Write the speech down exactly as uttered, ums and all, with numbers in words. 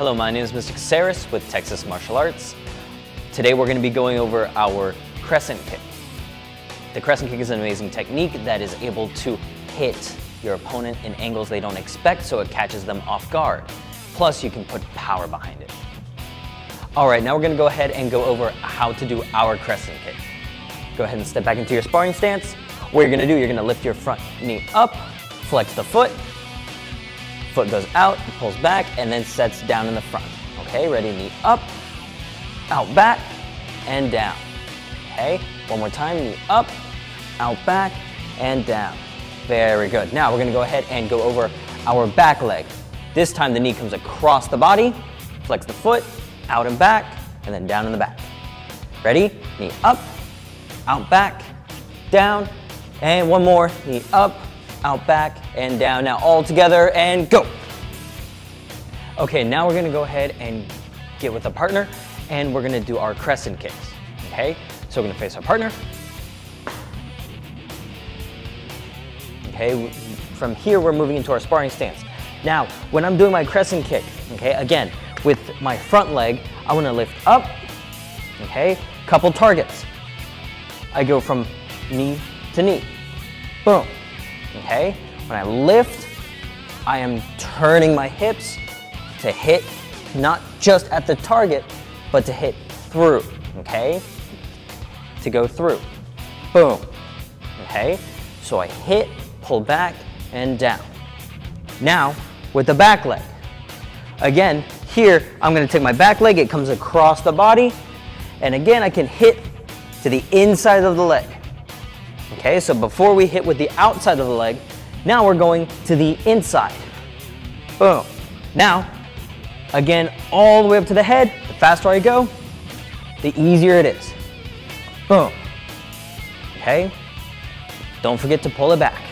Hello, my name is Mister Caceres with Texas Martial Arts. Today we're going to be going over our crescent kick. The crescent kick is an amazing technique that is able to hit your opponent in angles they don't expect, so it catches them off guard. Plus, you can put power behind it. All right, now we're going to go ahead and go over how to do our crescent kick. Go ahead and step back into your sparring stance. What you're going to do, you're going to lift your front knee up, flex the foot, foot goes out, pulls back, and then sets down in the front. Okay, ready, knee up, out back, and down. Okay, one more time, knee up, out back, and down. Very good. Now we're going to go ahead and go over our back leg. This time the knee comes across the body, flex the foot, out and back, and then down in the back. Ready? Knee up, out back, down, and one more. Knee up, out back, and down. Now all together and go. Okay, now we're gonna go ahead and get with a partner and we're gonna do our crescent kicks, okay? So we're gonna face our partner. Okay, from here we're moving into our sparring stance. Now, when I'm doing my crescent kick, okay, again, with my front leg, I want to lift up, okay, couple targets. I go from knee to knee, boom, okay? When I lift, I am turning my hips to hit not just at the target, but to hit through, okay? To go through, boom, okay? So I hit, pull back, and down. Now, with the back leg, again, here, I'm gonna take my back leg, it comes across the body, and again, I can hit to the inside of the leg. Okay, so before we hit with the outside of the leg, now we're going to the inside. Boom. Now, again, all the way up to the head, the faster I go, the easier it is. Boom. Okay, don't forget to pull it back.